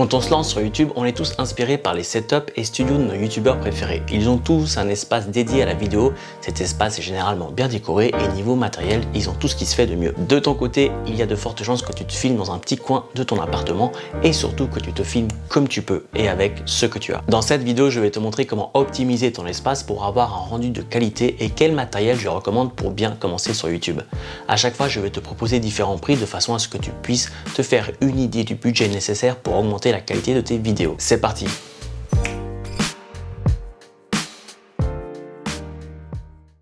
Quand on se lance sur YouTube, on est tous inspirés par les setups et studios de nos youtubeurs préférés. Ils ont tous un espace dédié à la vidéo, cet espace est généralement bien décoré et niveau matériel, ils ont tout ce qui se fait de mieux. De ton côté, il y a de fortes chances que tu te filmes dans un petit coin de ton appartement et surtout que tu te filmes comme tu peux et avec ce que tu as. Dans cette vidéo, je vais te montrer comment optimiser ton espace pour avoir un rendu de qualité et quel matériel je recommande pour bien commencer sur YouTube. À chaque fois, je vais te proposer différents prix de façon à ce que tu puisses te faire une idée du budget nécessaire pour augmenter la qualité de tes vidéos. C'est parti!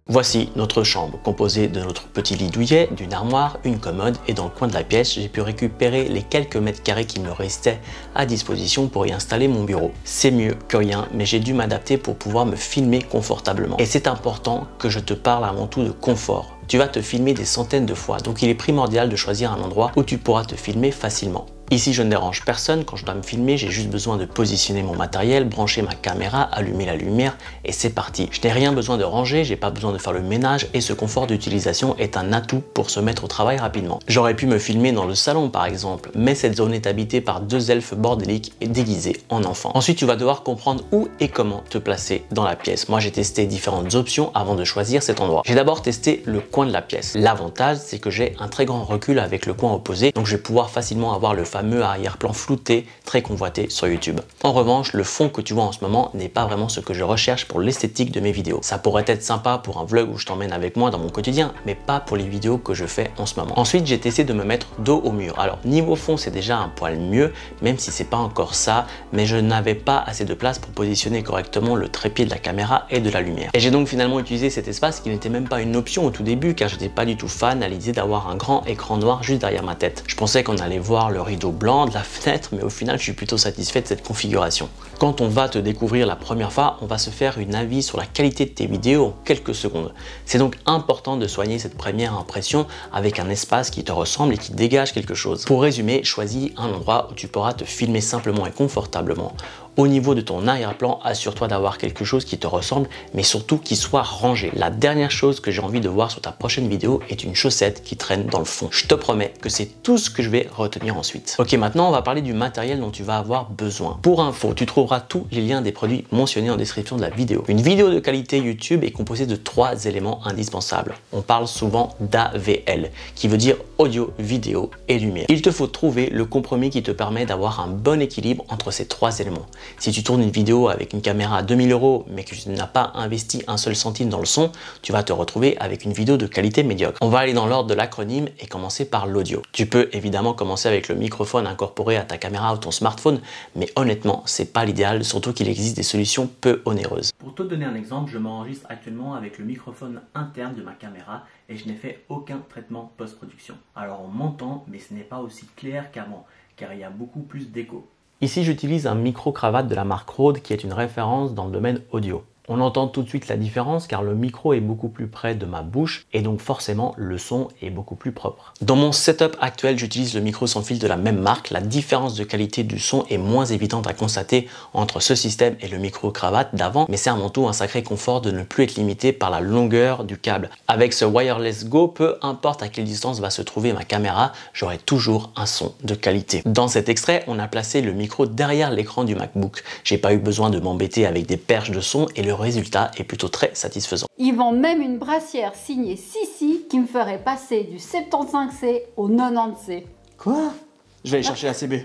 Voici notre chambre, composée de notre petit lit douillet, d'une armoire, une commode et dans le coin de la pièce, j'ai pu récupérer les quelques mètres carrés qui me restaient à disposition pour y installer mon bureau. C'est mieux que rien, mais j'ai dû m'adapter pour pouvoir me filmer confortablement. Et c'est important que je te parle avant tout de confort. Tu vas te filmer des centaines de fois, donc il est primordial de choisir un endroit où tu pourras te filmer facilement. Ici, je ne dérange personne, quand je dois me filmer, j'ai juste besoin de positionner mon matériel, brancher ma caméra, allumer la lumière et c'est parti. Je n'ai rien besoin de ranger, j'ai pas besoin de faire le ménage et ce confort d'utilisation est un atout pour se mettre au travail rapidement. J'aurais pu me filmer dans le salon par exemple, mais cette zone est habitée par deux elfes bordéliques et déguisés en enfants. Ensuite, tu vas devoir comprendre où et comment te placer dans la pièce. Moi, j'ai testé différentes options avant de choisir cet endroit. J'ai d'abord testé le coin de la pièce. L'avantage, c'est que j'ai un très grand recul avec le coin opposé, donc je vais pouvoir facilement avoir le fameux arrière-plan flouté très convoité sur YouTube. En revanche, le fond que tu vois en ce moment n'est pas vraiment ce que je recherche pour l'esthétique de mes vidéos. Ça pourrait être sympa pour un vlog où je t'emmène avec moi dans mon quotidien, mais pas pour les vidéos que je fais en ce moment. Ensuite, j'ai testé de me mettre dos au mur. Alors, niveau fond, c'est déjà un poil mieux, même si c'est pas encore ça, mais je n'avais pas assez de place pour positionner correctement le trépied de la caméra et de la lumière. Et j'ai donc finalement utilisé cet espace qui n'était même pas une option au tout début, car j'étais pas du tout fan à l'idée d'avoir un grand écran noir juste derrière ma tête. Je pensais qu'on allait voir le rideau blanc de la fenêtre, mais au final je suis plutôt satisfait de cette configuration. Quand on va te découvrir la première fois, on va se faire une avis sur la qualité de tes vidéos en quelques secondes. C'est donc important de soigner cette première impression avec un espace qui te ressemble et qui dégage quelque chose. Pour résumer, choisis un endroit où tu pourras te filmer simplement et confortablement. Au niveau de ton arrière-plan, assure-toi d'avoir quelque chose qui te ressemble, mais surtout qui soit rangé. La dernière chose que j'ai envie de voir sur ta prochaine vidéo est une chaussette qui traîne dans le fond. Je te promets que c'est tout ce que je vais retenir ensuite. Ok, maintenant on va parler du matériel dont tu vas avoir besoin. Pour info, tu trouveras tous les liens des produits mentionnés en description de la vidéo. Une vidéo de qualité YouTube est composée de trois éléments indispensables. On parle souvent d'AVL, qui veut dire audio, vidéo et lumière. Il te faut trouver le compromis qui te permet d'avoir un bon équilibre entre ces trois éléments. Si tu tournes une vidéo avec une caméra à 2000 € mais que tu n'as pas investi un seul centime dans le son, tu vas te retrouver avec une vidéo de qualité médiocre. On va aller dans l'ordre de l'acronyme et commencer par l'audio. Tu peux évidemment commencer avec le microphone incorporé à ta caméra ou ton smartphone, mais honnêtement, c'est pas l'idéal, surtout qu'il existe des solutions peu onéreuses. Pour te donner un exemple, je m'enregistre actuellement avec le microphone interne de ma caméra et je n'ai fait aucun traitement post-production. Alors on m'entend, mais ce n'est pas aussi clair qu'avant, car il y a beaucoup plus d'écho. Ici, j'utilise un micro-cravate de la marque RØDE qui est une référence dans le domaine audio. On entend tout de suite la différence car le micro est beaucoup plus près de ma bouche et donc forcément le son est beaucoup plus propre. Dans mon setup actuel, j'utilise le micro sans fil de la même marque. La différence de qualité du son est moins évidente à constater entre ce système et le micro-cravate d'avant, mais c'est avant tout un sacré confort de ne plus être limité par la longueur du câble. Avec ce Wireless Go, peu importe à quelle distance va se trouver ma caméra, j'aurai toujours un son de qualité. Dans cet extrait, on a placé le micro derrière l'écran du MacBook. J'ai pas eu besoin de m'embêter avec des perches de son et le résultat est plutôt très satisfaisant. Ils vendent même une brassière signée Sissi qui me ferait passer du 75C au 90C. Quoi? Je vais aller chercher la CB.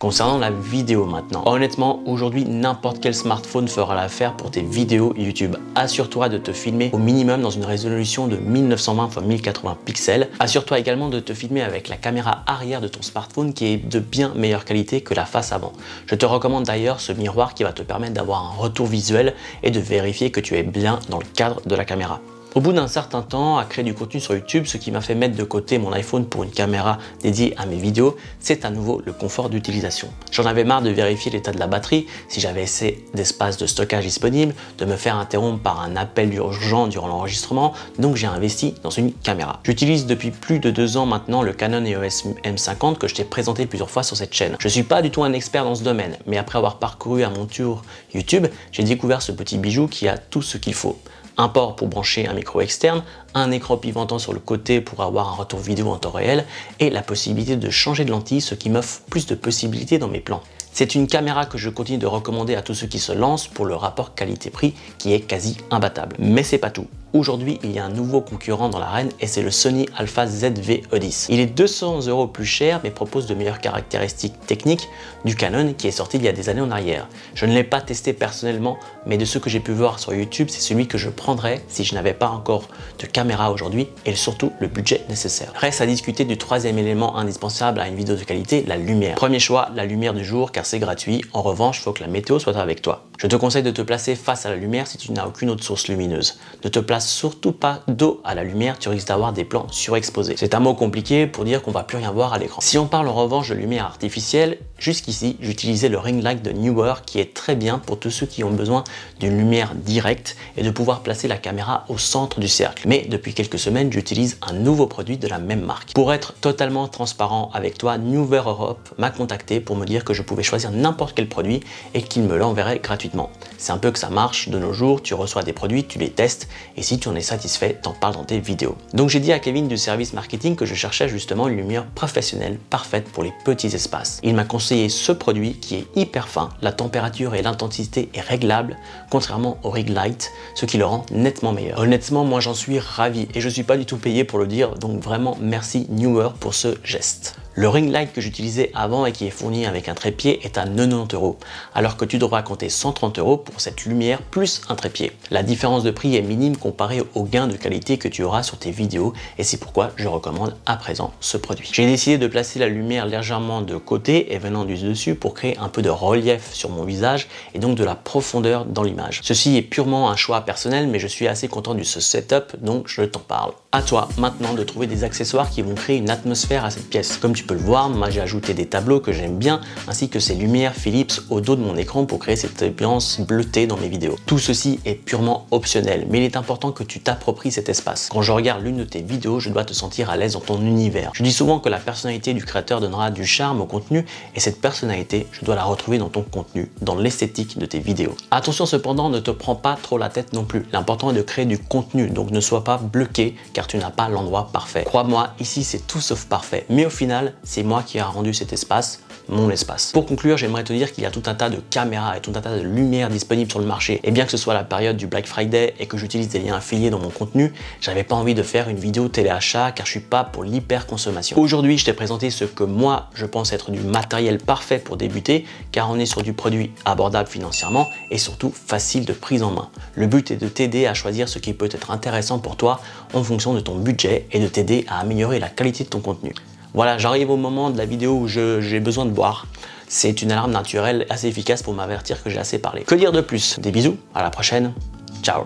Concernant la vidéo maintenant, honnêtement, aujourd'hui, n'importe quel smartphone fera l'affaire pour tes vidéos YouTube. Assure-toi de te filmer au minimum dans une résolution de 1920 x 1080 pixels. Assure-toi également de te filmer avec la caméra arrière de ton smartphone qui est de bien meilleure qualité que la face avant. Je te recommande d'ailleurs ce miroir qui va te permettre d'avoir un retour visuel et de vérifier que tu es bien dans le cadre de la caméra. Au bout d'un certain temps à créer du contenu sur YouTube, ce qui m'a fait mettre de côté mon iPhone pour une caméra dédiée à mes vidéos, c'est à nouveau le confort d'utilisation. J'en avais marre de vérifier l'état de la batterie, si j'avais assez d'espace de stockage disponible, de me faire interrompre par un appel urgent durant l'enregistrement, donc j'ai investi dans une caméra. J'utilise depuis plus de 2 ans maintenant le Canon EOS M50 que je t'ai présenté plusieurs fois sur cette chaîne. Je suis pas du tout un expert dans ce domaine, mais après avoir parcouru à mon tour YouTube, j'ai découvert ce petit bijou qui a tout ce qu'il faut. Un port pour brancher un micro externe, un écran pivotant sur le côté pour avoir un retour vidéo en temps réel et la possibilité de changer de lentille, ce qui m'offre plus de possibilités dans mes plans. C'est une caméra que je continue de recommander à tous ceux qui se lancent pour le rapport qualité-prix qui est quasi imbattable. Mais c'est pas tout. Aujourd'hui, il y a un nouveau concurrent dans l'arène et c'est le Sony Alpha ZV-E10. Il est 200 € plus cher mais propose de meilleures caractéristiques techniques du Canon qui est sorti il y a des années en arrière. Je ne l'ai pas testé personnellement, mais de ceux que j'ai pu voir sur YouTube, c'est celui que je prendrais si je n'avais pas encore de caméra aujourd'hui et surtout le budget nécessaire. Reste à discuter du troisième élément indispensable à une vidéo de qualité, la lumière. Premier choix, la lumière du jour car c'est gratuit. En revanche, il faut que la météo soit avec toi. Je te conseille de te placer face à la lumière si tu n'as aucune autre source lumineuse. Ne te place surtout pas dos à la lumière, tu risques d'avoir des plans surexposés. C'est un mot compliqué pour dire qu'on va plus rien voir à l'écran. Si on parle en revanche de lumière artificielle, jusqu'ici j'utilisais le Ring Light de Neewer qui est très bien pour tous ceux qui ont besoin d'une lumière directe et de pouvoir placer la caméra au centre du cercle. Mais depuis quelques semaines, j'utilise un nouveau produit de la même marque. Pour être totalement transparent avec toi, Neewer Europe m'a contacté pour me dire que je pouvais choisir n'importe quel produit et qu'il me l'enverrait gratuitement. C'est un peu que ça marche de nos jours, tu reçois des produits, tu les testes et si tu en es satisfait, t'en parles dans tes vidéos. Donc j'ai dit à Kevin du service marketing que je cherchais justement une lumière professionnelle parfaite pour les petits espaces. Il m'a conseillé ce produit qui est hyper fin, la température et l'intensité est réglable, contrairement au Ring Light, ce qui le rend nettement meilleur. Honnêtement, moi j'en suis ravi et je suis pas du tout payé pour le dire, donc vraiment merci Neewer pour ce geste. Le Ring Light que j'utilisais avant et qui est fourni avec un trépied est à 90 €, alors que tu devras compter 130 € pour cette lumière plus un trépied. La différence de prix est minime comparée au gain de qualité que tu auras sur tes vidéos et c'est pourquoi je recommande à présent ce produit. J'ai décidé de placer la lumière légèrement de côté et venant du dessus pour créer un peu de relief sur mon visage et donc de la profondeur dans l'image. Ceci est purement un choix personnel mais je suis assez content de ce setup donc je t'en parle. À toi maintenant de trouver des accessoires qui vont créer une atmosphère à cette pièce. Comme tu peux le voir, moi j'ai ajouté des tableaux que j'aime bien ainsi que ces lumières Philips au dos de mon écran pour créer cette ambiance bleutée dans mes vidéos. Tout ceci est purement optionnel mais il est important que tu t'appropries cet espace. Quand je regarde l'une de tes vidéos, je dois te sentir à l'aise dans ton univers. Je dis souvent que la personnalité du créateur donnera du charme au contenu et cette personnalité, je dois la retrouver dans ton contenu, dans l'esthétique de tes vidéos. Attention cependant, ne te prends pas trop la tête non plus. L'important est de créer du contenu, donc ne sois pas bloqué car tu n'as pas l'endroit parfait. Crois-moi, ici c'est tout sauf parfait, mais au final, c'est moi qui ai rendu cet espace mon espace. Pour conclure, j'aimerais te dire qu'il y a tout un tas de caméras et tout un tas de lumières disponibles sur le marché. Et bien que ce soit la période du Black Friday et que j'utilise des liens affiliés dans mon contenu, j'avais pas envie de faire une vidéo téléachat car je suis pas pour l'hyper consommation. Aujourd'hui, je t'ai présenté ce que moi je pense être du matériel parfait pour débuter car on est sur du produit abordable financièrement et surtout facile de prise en main. Le but est de t'aider à choisir ce qui peut être intéressant pour toi en fonction de ton budget et de t'aider à améliorer la qualité de ton contenu. Voilà, j'arrive au moment de la vidéo où j'ai besoin de boire. C'est une alarme naturelle assez efficace pour m'avertir que j'ai assez parlé. Que dire de plus? Des bisous, à la prochaine, ciao!